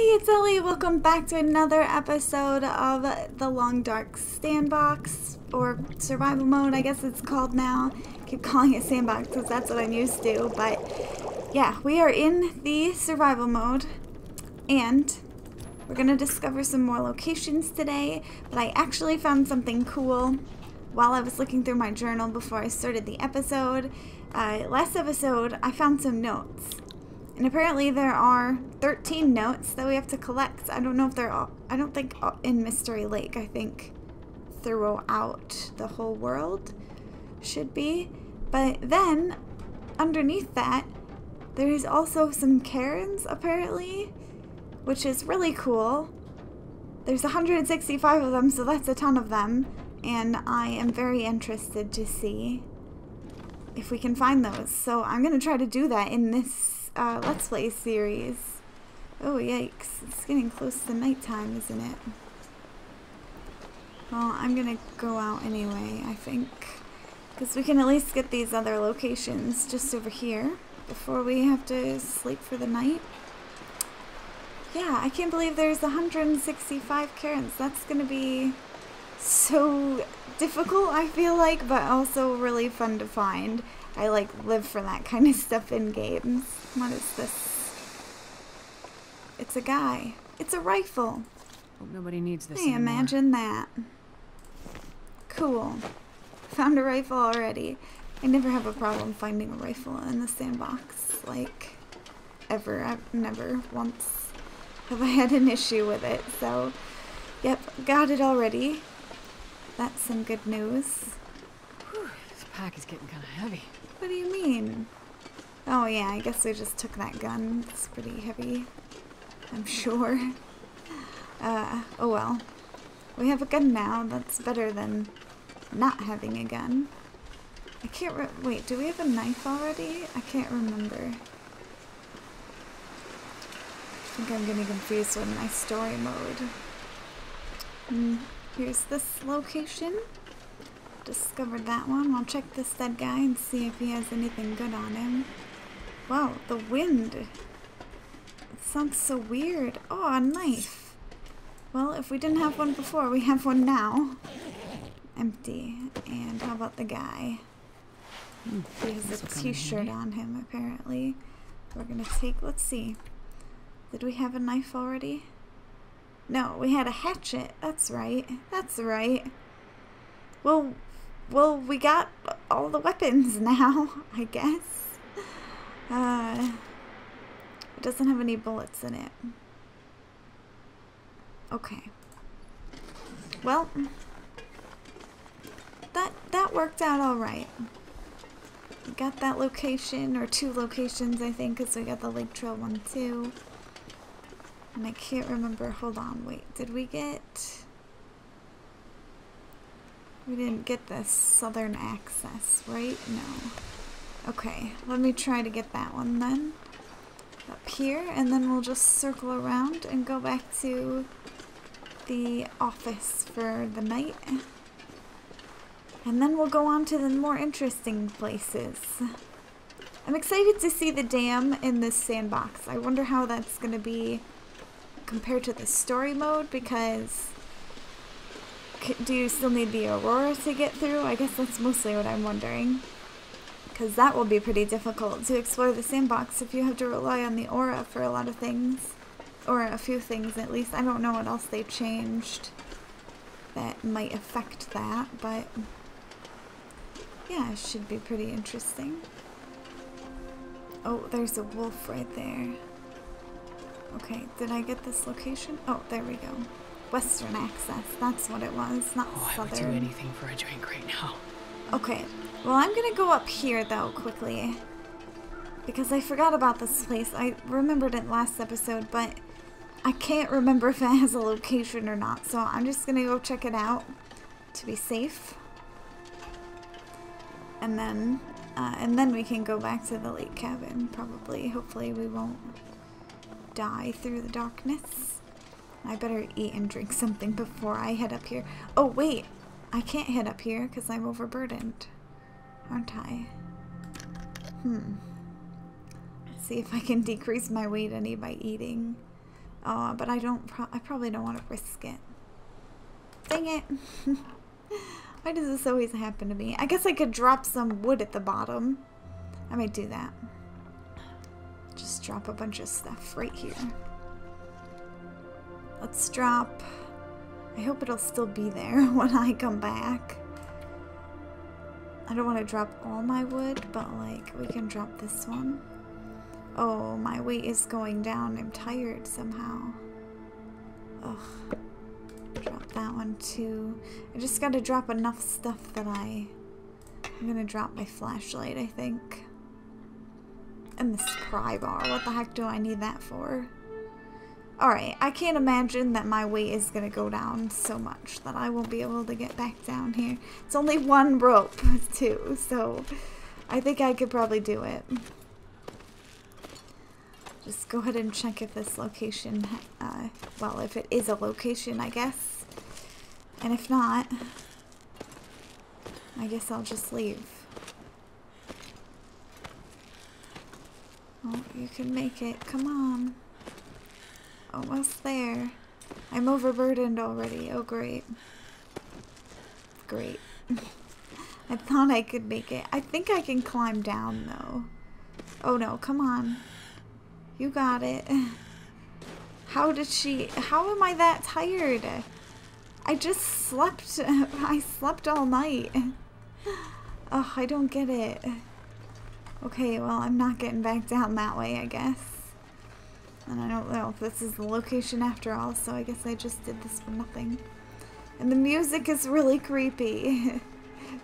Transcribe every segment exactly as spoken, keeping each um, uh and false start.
Hey, it's Ellie. Welcome back to another episode of The Long Dark Sandbox, or Survival Mode, I guess it's called now. I keep calling it Sandbox because that's what I'm used to, but yeah, we are in the Survival Mode, and we're going to discover some more locations today, but I actually found something cool while I was looking through my journal before I started the episode. Uh, last episode, I found some notes. And apparently there are thirteen notes that we have to collect. I don't know if they're all, I don't think all, in Mystery Lake, I think throughout the whole world should be. But then underneath that, there is also some Cairns apparently, which is really cool. There's one hundred sixty-five of them, so that's a ton of them. And I am very interested to see if we can find those. So I'm gonna try to do that in this Uh, Let's Play series. Oh, yikes. It's getting close to nighttime, isn't it? Well, I'm gonna go out anyway, I think. Because we can at least get these other locations just over here before we have to sleep for the night. Yeah, I can't believe there's one hundred sixty-five Cairns. That's gonna be so difficult, I feel like, but also really fun to find. I like live for that kind of stuff in games. What is this? It's a guy. It's a rifle. Hope nobody needs this. Hey, imagine that. Cool. Found a rifle already. I never have a problem finding a rifle in the sandbox. Like, ever. I've never once have I had an issue with it. So, yep, got it already. That's some good news. Whew, this pack is getting kind of heavy. What do you mean? Oh yeah, I guess we just took that gun. It's pretty heavy, I'm sure. Uh, oh well. We have a gun now. That's better than not having a gun. I can't re- wait, do we have a knife already? I can't remember. I think I'm getting confused with my story mode. Mm, here's this location. Discovered that one. I'll check this dead guy and see if he has anything good on him. Wow, the wind. It sounds so weird. Oh, a knife. Well, if we didn't have one before, we have one now. Empty. And how about the guy? Mm, he has a t-shirt on him, apparently. We're gonna take, let's see. Did we have a knife already? No, we had a hatchet. That's right. That's right. Well, well, we got all the weapons now, I guess. Uh, it doesn't have any bullets in it. Okay. Well, that that worked out all right. We got that location, or two locations, I think, because we got the Lake Trail one too. And I can't remember. Hold on, wait. Did we get? We didn't get the southern access, right? No. Okay, let me try to get that one then. Up here, and then we'll just circle around and go back to the office for the night. And then we'll go on to the more interesting places. I'm excited to see the dam in this sandbox. I wonder how that's going to be compared to the story mode, because do you still need the Aurora to get through? I guess that's mostly what I'm wondering. Because that will be pretty difficult to explore the sandbox if you have to rely on the Aura for a lot of things. Or a few things, at least. I don't know what else they changed that might affect that, but yeah, it should be pretty interesting. Oh, there's a wolf right there. Okay, did I get this location? Oh, there we go. Western access, that's what it was, not oh, southern. I would do anything for a drink right now. Okay, well I'm gonna go up here though, quickly. Because I forgot about this place. I remembered it last episode, but I can't remember if it has a location or not. So I'm just gonna go check it out to be safe. And then, uh, and then we can go back to the lake cabin, probably. Hopefully we won't die through the darkness. I better eat and drink something before I head up here. Oh, wait. I can't head up here because I'm overburdened. Aren't I? Hmm. Let's see if I can decrease my weight any by eating. Uh, but I don't, pro I probably don't want to risk it. Dang it. Why does this always happen to me? I guess I could drop some wood at the bottom. I might do that. Just drop a bunch of stuff right here. Let's drop... I hope it'll still be there when I come back. I don't want to drop all my wood, but like, we can drop this one. Oh, my weight is going down. I'm tired somehow. Ugh. Drop that one too. I just gotta drop enough stuff that I... I'm gonna drop my flashlight, I think. And this pry bar. What the heck do I need that for? Alright, I can't imagine that my weight is gonna go down so much that I won't be able to get back down here. It's only one rope, too, so I think I could probably do it. Just go ahead and check if this location, uh, well, if it is a location, I guess. And if not, I guess I'll just leave. Oh, you can make it. Come on. Almost there. I'm overburdened already. Oh, great. Great. I thought I could make it. I think I can climb down, though. Oh, no. Come on. You got it. How did she... How am I that tired? I just slept. I slept all night. Oh, I don't get it. Okay, well, I'm not getting back down that way, I guess. And I don't know if this is the location after all, so I guess I just did this for nothing. And the music is really creepy.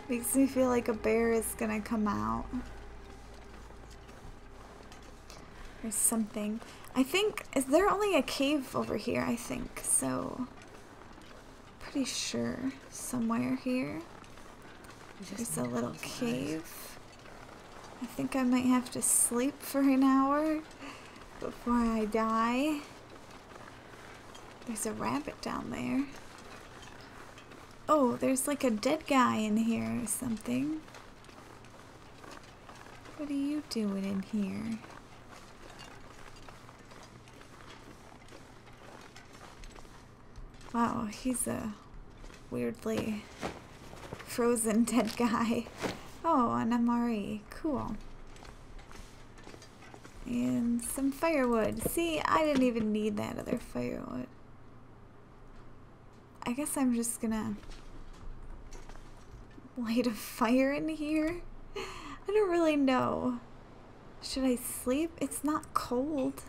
Makes me feel like a bear is gonna come out. Or something. I think, is there only a cave over here, I think, so pretty sure somewhere here there's a little cave. I think I might have to sleep for an hour before I die. There's a rabbit down there. Oh, there's like a dead guy in here or something. What are you doing in here? Wow, he's a weirdly frozen dead guy. Oh, an M R E. Cool. And some firewood. See, I didn't even need that other firewood. I guess I'm just gonna light a fire in here. I don't really know. Should I sleep? It's not cold.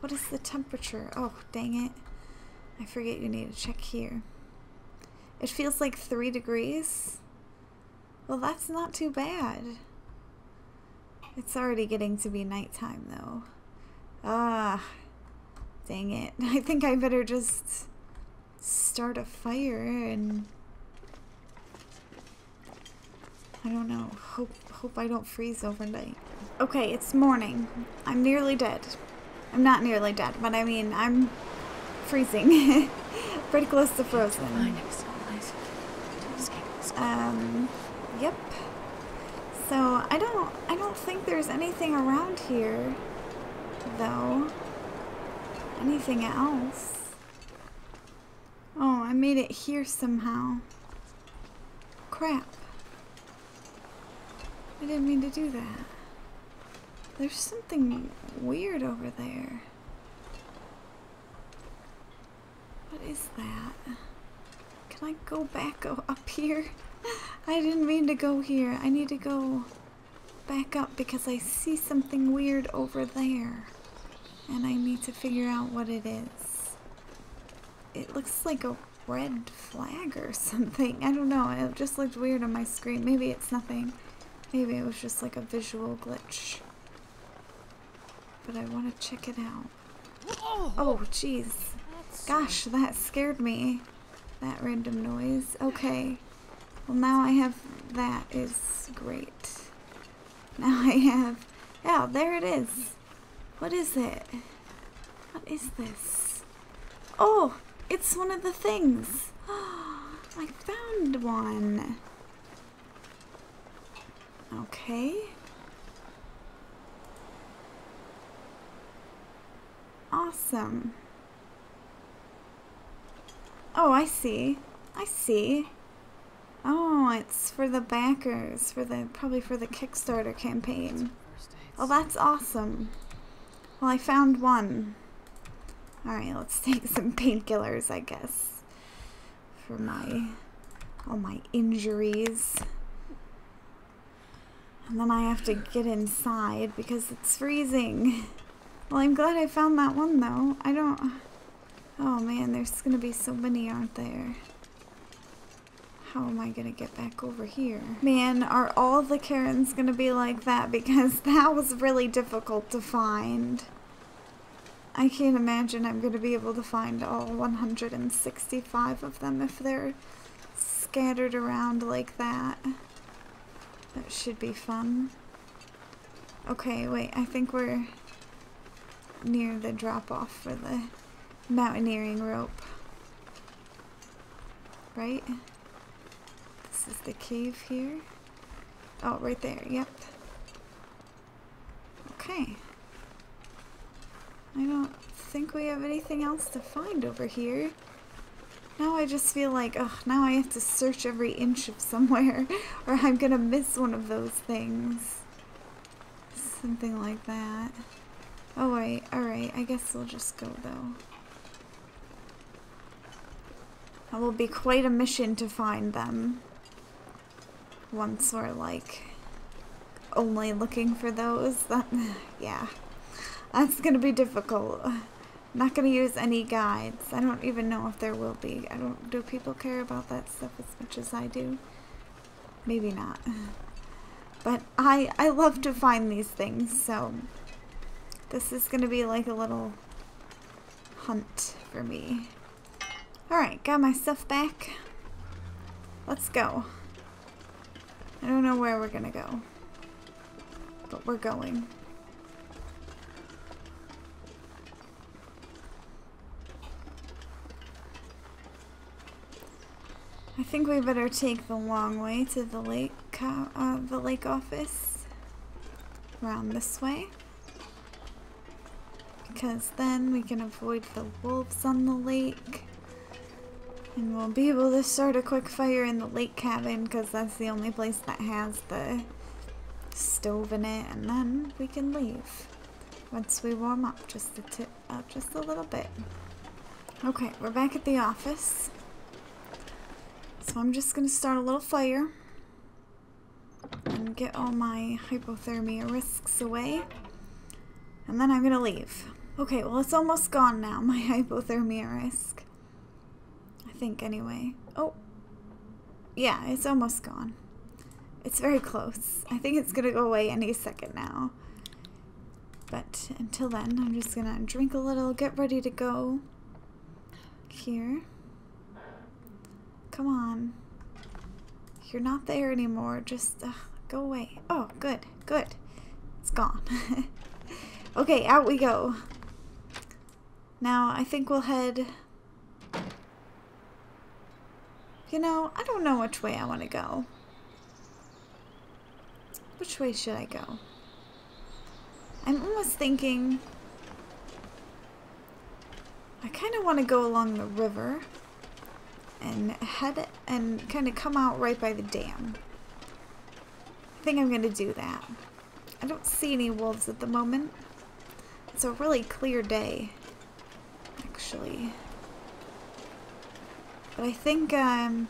What is the temperature? Oh, dang it. I forget you need to check here. It feels like three degrees. Well, that's not too bad. It's already getting to be nighttime, though. Ah, dang it. I think I better just start a fire and... I don't know. Hope, hope I don't freeze overnight. Okay, it's morning. I'm nearly dead. I'm not nearly dead, but I mean, I'm... freezing. Pretty close to frozen. Um, yep. So I don't I don't think there's anything around here though. Anything else? Oh, I made it here somehow. Crap. I didn't mean to do that. There's something weird over there. What is that? Can I go back up here? I didn't mean to go here. I need to go back up because I see something weird over there. And I need to figure out what it is. It looks like a red flag or something. I don't know. It just looked weird on my screen. Maybe it's nothing. Maybe it was just like a visual glitch. But I want to check it out. Oh, jeez. Gosh, that scared me. That random noise. Okay. Well, now I have... That is great. Now I have... Yeah, there it is. What is it? What is this? Oh! It's one of the things! I found one! Okay. Awesome. Oh, I see. I see. Oh, it's for the backers, for the probably for the Kickstarter campaign. Oh, that's awesome. Well, I found one. Alright, let's take some painkillers, I guess. For my, all my injuries. And then I have to get inside because it's freezing. Well, I'm glad I found that one, though. I don't... Oh, man, there's gonna be so many, aren't there? How am I gonna get back over here? Man, are all the Cairns gonna be like that? Because that was really difficult to find. I can't imagine I'm going to be able to find all one hundred sixty-five of them if they're scattered around like that. That should be fun. Okay, wait, I think we're near the drop-off for the mountaineering rope. Right? This is the cave here. Oh, right there, yep. Okay. I don't think we have anything else to find over here. Now I just feel like, ugh, now I have to search every inch of somewhere or I'm gonna miss one of those things. Something like that. Oh wait, alright, I guess we'll just go though. That will be quite a mission to find them. Once we're like, only looking for those, that, yeah. That's gonna be difficult. I'm not gonna use any guides. I don't even know if there will be. I don't. Do people care about that stuff as much as I do? Maybe not. But I I love to find these things, so this is gonna be like a little hunt for me. All right, got my stuff back. Let's go. I don't know where we're gonna go, but we're going. I think we better take the long way to the lake, uh, the lake office, around this way, because then we can avoid the wolves on the lake, and we'll be able to start a quick fire in the lake cabin, because that's the only place that has the stove in it, and then we can leave once we warm up just a tip, uh, just a little bit. Okay, we're back at the office. So I'm just going to start a little fire and get all my hypothermia risks away, and then I'm going to leave. Okay, well it's almost gone now, my hypothermia risk. I think anyway. Oh, yeah, it's almost gone. It's very close. I think it's going to go away any second now. But until then, I'm just going to drink a little, get ready to go here. Come on. You're not there anymore. Just uh, go away. Oh, good. Good. It's gone. Okay, out we go. Now, I think we'll head... You know, I don't know which way I want to go. Which way should I go? I'm almost thinking... I kind of want to go along the river. And head and kind of come out right by the dam. I think I'm gonna do that. I don't see any wolves at the moment. It's a really clear day, actually. But I think um,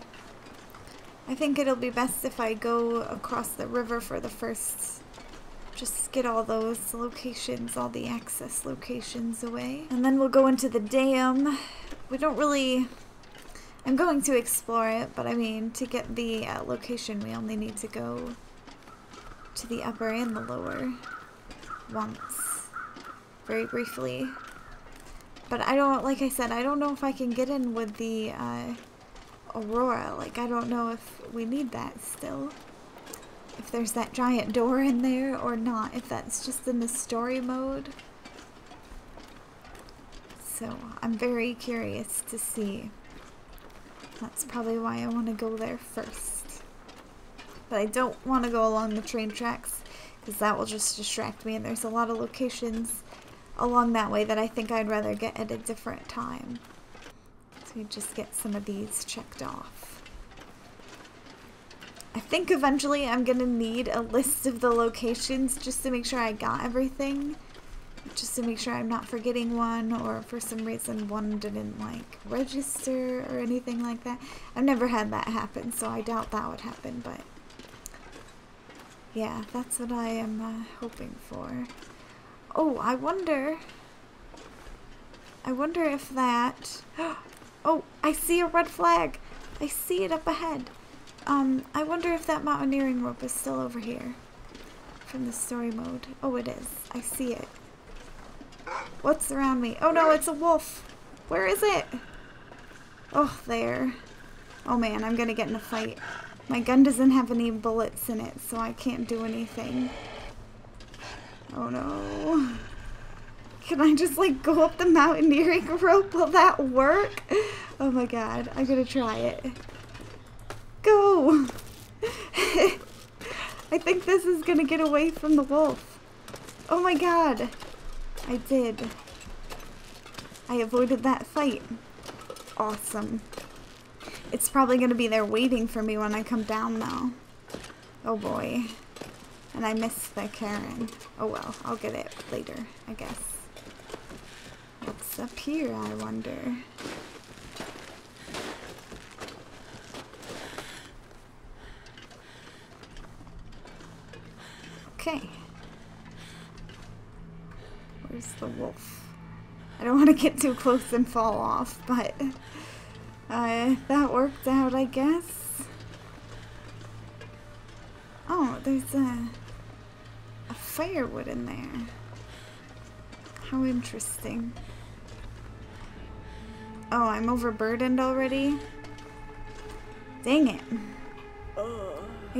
I think it'll be best if I go across the river for the first. Just get all those locations, all the access locations away, and then we'll go into the dam. We don't really. I'm going to explore it, but I mean, to get the uh, location, we only need to go to the upper and the lower once, very briefly. But I don't, like I said, I don't know if I can get in with the uh, Aurora. Like, I don't know if we need that still, if there's that giant door in there or not, if that's just in the story mode. So I'm very curious to see. That's probably why I want to go there first. But I don't want to go along the train tracks because that will just distract me, and there's a lot of locations along that way that I think I'd rather get at a different time. So we just get some of these checked off. I think eventually I'm gonna need a list of the locations just to make sure I got everything. Just to make sure I'm not forgetting one, or for some reason one didn't like register or anything like that. I've never had that happen, so I doubt that would happen, but yeah, that's what I am uh, hoping for. Oh, I wonder, I wonder if that, oh, I see a red flag. I see it up ahead. Um, I wonder if that mountaineering rope is still over here from the story mode. Oh, it is. I see it. What's around me? Oh no, it's a wolf. Where is it? Oh, there. Oh man, I'm gonna get in a fight. My gun doesn't have any bullets in it, so I can't do anything. Oh no. Can I just like go up the mountaineering rope? Will that work? Oh my god, I'm gonna try it. Go! I think this is gonna get away from the wolf. Oh my god. I did. I avoided that fight. Awesome. It's probably going to be there waiting for me when I come down, though. Oh, boy. And I missed the Cairn. Oh, well. I'll get it later, I guess. What's up here, I wonder? Okay. Where's the wolf? I don't want to get too close and fall off, but uh, that worked out, I guess. Oh, there's a, a firewood in there. How interesting. Oh, I'm overburdened already? Dang it. I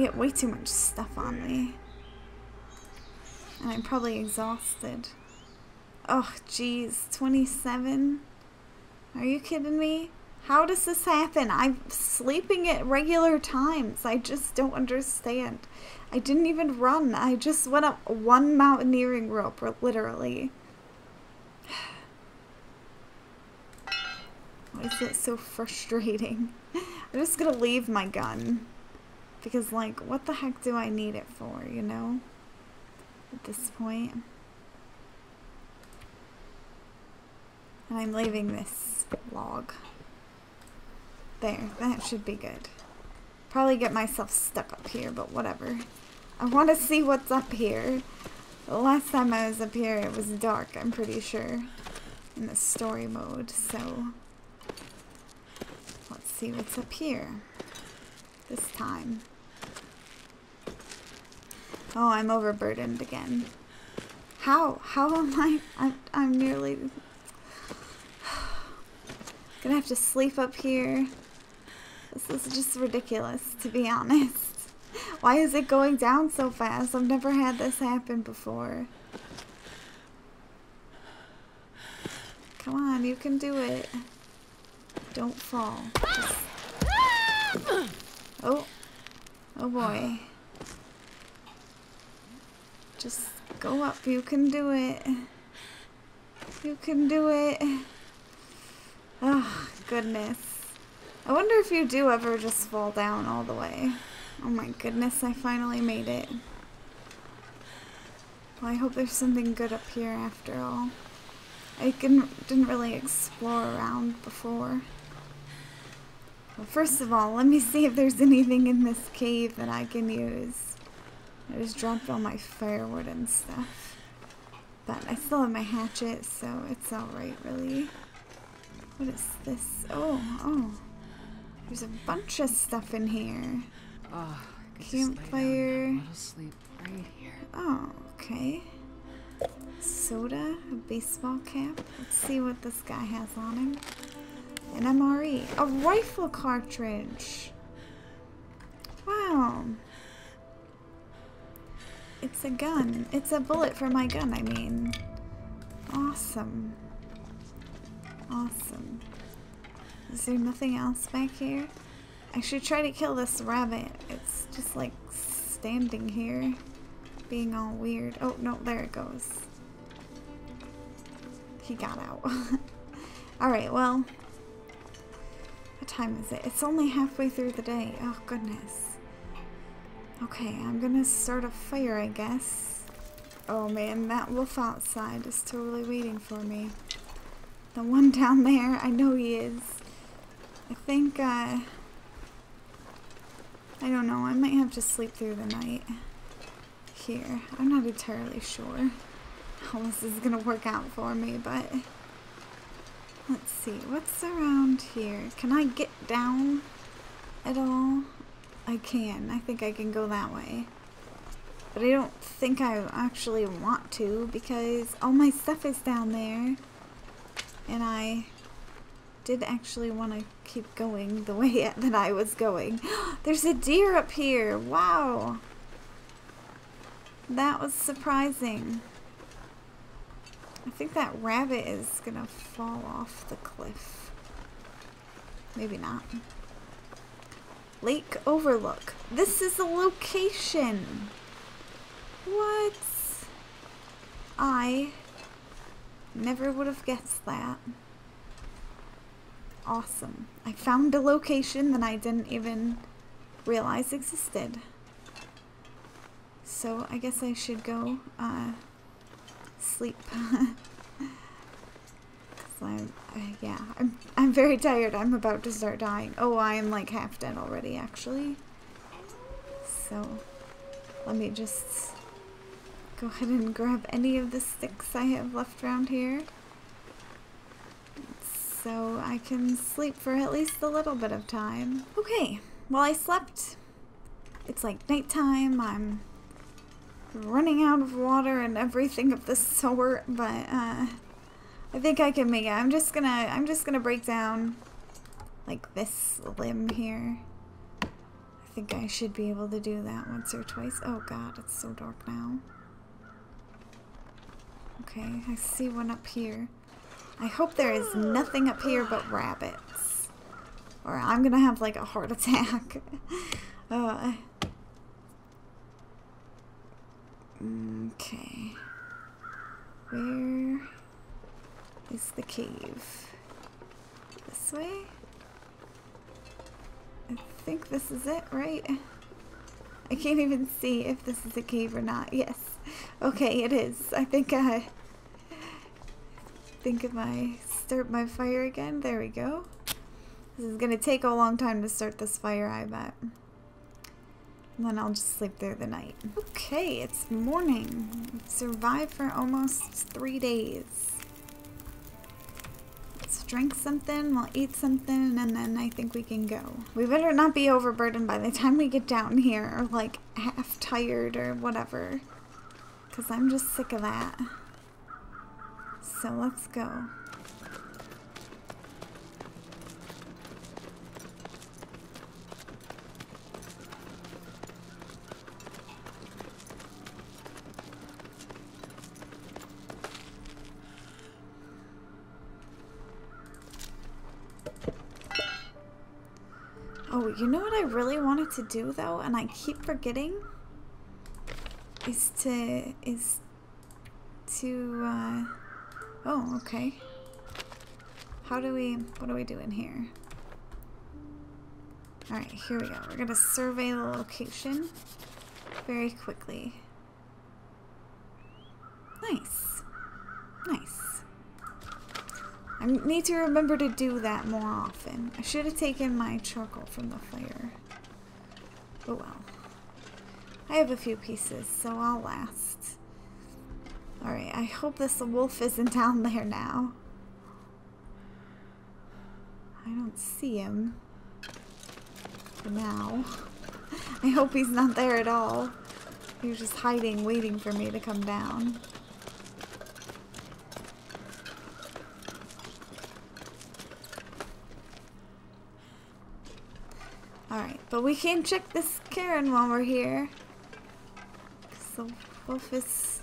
get way too much stuff on me. And I'm probably exhausted. Oh, geez, twenty-seven? Are you kidding me? How does this happen? I'm sleeping at regular times. I just don't understand. I didn't even run. I just went up one mountaineering rope, literally. Why is it so frustrating? I'm just gonna leave my gun. Because, like, what the heck do I need it for, you know? At this point. And I'm leaving this log. There, that should be good. Probably get myself stuck up here, but whatever. I want to see what's up here. The last time I was up here, it was dark, I'm pretty sure. In the story mode, so. Let's see what's up here. This time. Oh, I'm overburdened again. How? How am I? I'm, I'm nearly... Gonna have to sleep up here. This is just ridiculous, to be honest. Why is it going down so fast? I've never had this happen before. Come on, you can do it. Don't fall. Just... Oh. Oh boy. Just go up. You can do it. You can do it. Oh, goodness. I wonder if you do ever just fall down all the way. Oh my goodness, I finally made it. Well, I hope there's something good up here after all. I didn't, didn't really explore around before. Well, first of all, let me see if there's anything in this cave that I can use. I just dropped all my firewood and stuff. But I still have my hatchet, so it's alright, really. What is this? Oh, oh. There's a bunch of stuff in here. Oh, campfire. Right here. Oh, okay. Soda, a baseball cap. Let's see what this guy has on him. An M R E. A rifle cartridge. Wow. It's a gun. It's a bullet for my gun, I mean. Awesome. Awesome. Is there nothing else back here? I should try to kill this rabbit. It's just like standing here, being all weird. Oh, no, there it goes. He got out. Alright, well, time is it? It's only halfway through the day. Oh, goodness. Okay, I'm gonna start a fire, I guess. Oh, man, that wolf outside is totally waiting for me. The one down there, I know he is. I think, uh... I don't know, I might have to sleep through the night. Here, I'm not entirely sure how this is gonna work out for me, but... Let's see, what's around here? Can I get down at all? I can. I think I can go that way. But I don't think I actually want to because all my stuff is down there. And I did actually want to keep going the way that I was going. There's a deer up here! Wow! That was surprising. I think that rabbit is gonna fall off the cliff. Maybe not. Lake Overlook. This is the location! What? I never would have guessed that. Awesome. I found a location that I didn't even realize existed. So I guess I should go, uh... sleep. Cause I'm, uh, yeah, I'm, I'm very tired. I'm about to start dying. Oh, I'm like half dead already, actually. So, let me just go ahead and grab any of the sticks I have left around here. So I can sleep for at least a little bit of time. Okay, well I slept. It's like nighttime. I'm running out of water and everything of the sort, but uh, I think I can make it. I'm just gonna, I'm just gonna break down like this limb here. I think I should be able to do that once or twice. Oh god, it's so dark now. Okay, I see one up here. I hope there is nothing up here but rabbits, or I'm gonna have like a heart attack. uh, Okay, where is the cave? This way? I think this is it, right? I can't even see if this is a cave or not. Yes. Okay, it is. I think I... think if I start my fire again, there we go. This is gonna take a long time to start this fire, I bet. And then I'll just sleep through the night. Okay, it's morning. I've survived for almost three days. Let's drink something, we'll eat something, and then I think we can go. We better not be overburdened by the time we get down here, or like half tired or whatever. Because I'm just sick of that. So let's go. You know what I really wanted to do though, and I keep forgetting, is to is to uh oh, okay. How do we what do we do in here? Alright, here we go. We're gonna survey the location very quickly. Nice. Nice. I need to remember to do that more often. I should have taken my charcoal from the fire. Oh well. I have a few pieces, so I'll last. Alright, I hope this wolf isn't down there now. I don't see him. For now. I hope he's not there at all. He was just hiding, waiting for me to come down. But we can check this cairn while we're here. So the wolf is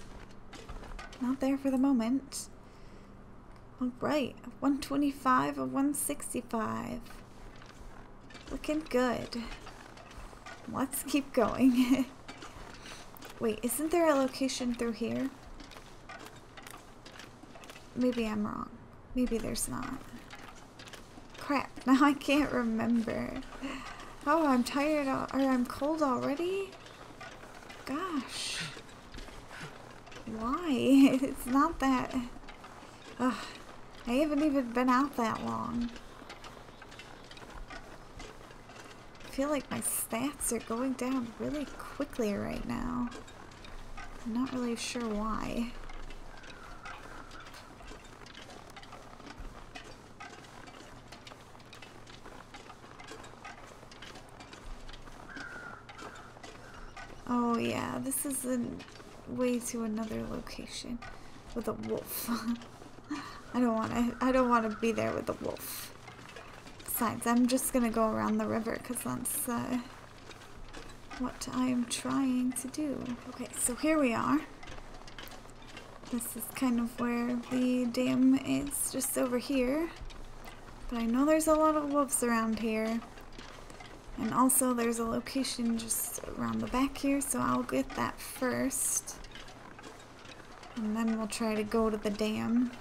not there for the moment. Alright, one twenty-five of one sixty-five. Looking good. Let's keep going. Wait, isn't there a location through here? Maybe I'm wrong. Maybe there's not. crap, now I can't remember. Oh, I'm tired, or I'm cold already? Gosh. Why? It's not that... Ugh. I haven't even been out that long. I feel like my stats are going down really quickly right now. I'm not really sure why. Oh yeah, this is a way to another location with a wolf. I don't want to. I don't want to be there with a wolf. Besides, I'm just gonna go around the river because that's uh, what I'm trying to do. Okay, so here we are. This is kind of where the dam is, just over here. But I know there's a lot of wolves around here. And also there's a location just around the back here, so I'll get that first. And then we'll try to go to the dam.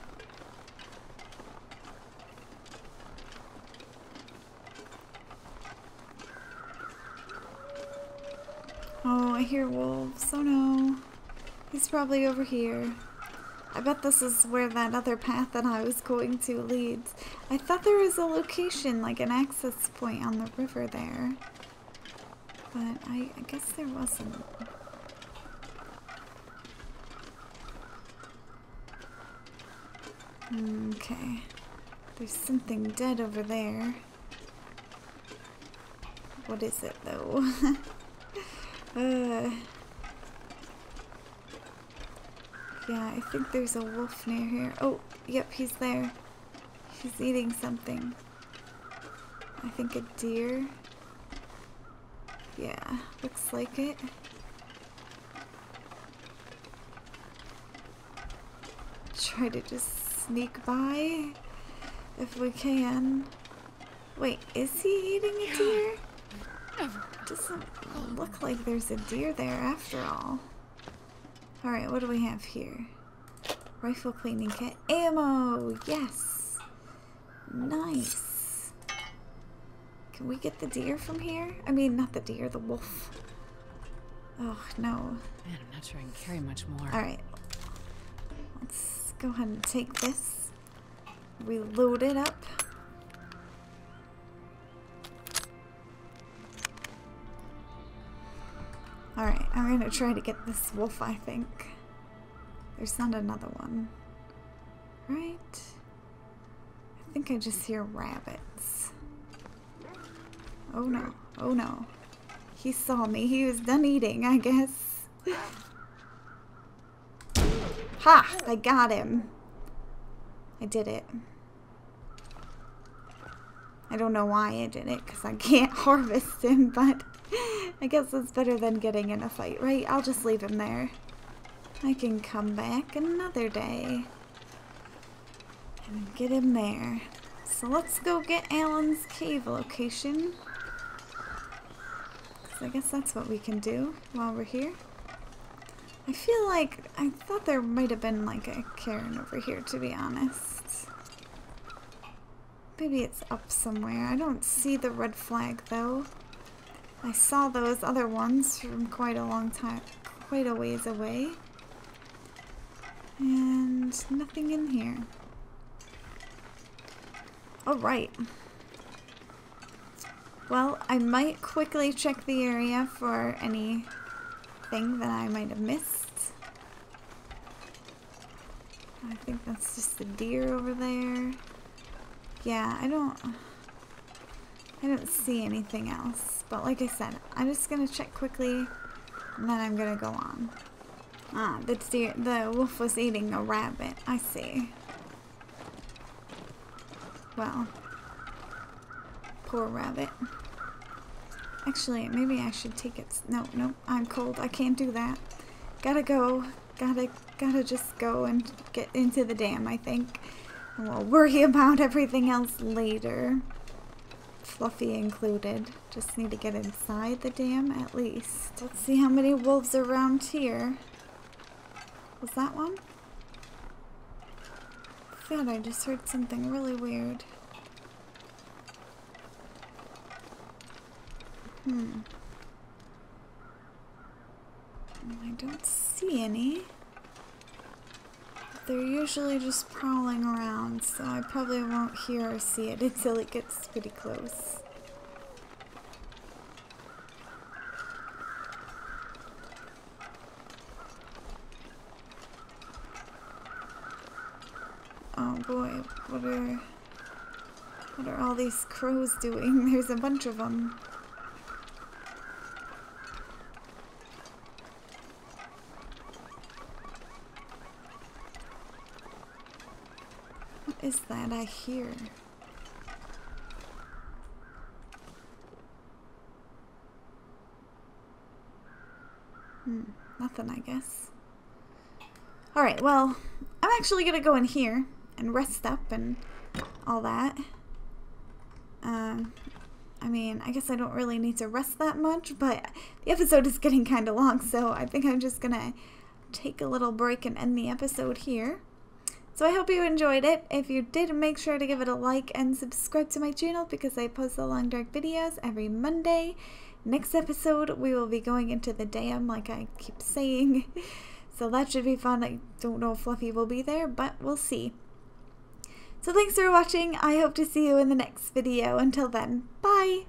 Oh, I hear wolves. Oh no. He's probably over here. I bet this is where that other path that I was going to leads. I thought there was a location, like an access point on the river there. But I, I guess there wasn't. Okay. There's something dead over there. What is it though? uh... Yeah, I think there's a wolf near here. Oh, yep, he's there. He's eating something. I think a deer. Yeah, looks like it. Try to just sneak by if we can. Wait, is he eating a deer? Doesn't look like there's a deer there after all. Alright, what do we have here? Rifle cleaning kit. Ammo! Yes! Nice! Can we get the deer from here? I mean, not the deer, the wolf. Oh, no. Man, I'm not sure I can carry much more. Alright. Let's go ahead and take this. Reload it up. Alright, I'm gonna try to get this wolf, I think. There's not another one. Right? I think I just hear rabbits. Oh no, oh no. He saw me, he was done eating, I guess. Ha! I got him. I did it. I don't know why I did it, because I can't harvest him, but... I guess it's better than getting in a fight, right? I'll just leave him there. I can come back another day. And get him there. So let's go get Alan's cave location. Because I guess that's what we can do while we're here. I feel like... I thought there might have been like a cairn over here, to be honest. Maybe it's up somewhere. I don't see the red flag though. I saw those other ones from quite a long time, quite a ways away. And nothing in here. Alright. Well, I might quickly check the area for anything that I might have missed. I think that's just the deer over there. Yeah, I don't... I don't see anything else, but like I said, I'm just gonna check quickly, and then I'm gonna go on. Ah, the deer, the wolf was eating a rabbit. I see. Well, poor rabbit. Actually, maybe I should take it. No, no, I'm cold. I can't do that. Gotta go. Gotta, gotta just go and get into the dam. I think, and we'll worry about everything else later. Fluffy included. Just need to get inside the dam at least. Let's see how many wolves are around here. Was that one? God, I just heard something really weird. Hmm. I don't see any. They're usually just prowling around, so I probably won't hear or see it until it gets pretty close. Oh boy, what are... what are all these crows doing? There's a bunch of them. Is that I hear? Hmm, nothing, I guess. Alright, well, I'm actually gonna go in here and rest up and all that. Um, I mean, I guess I don't really need to rest that much, but the episode is getting kind of long, so I think I'm just gonna take a little break and end the episode here. So I hope you enjoyed it. If you did, make sure to give it a like and subscribe to my channel because I post The Long Dark videos every Monday. Next episode, we will be going into the dam like I keep saying. So that should be fun. I don't know if Fluffy will be there, but we'll see. So thanks for watching. I hope to see you in the next video. Until then, bye!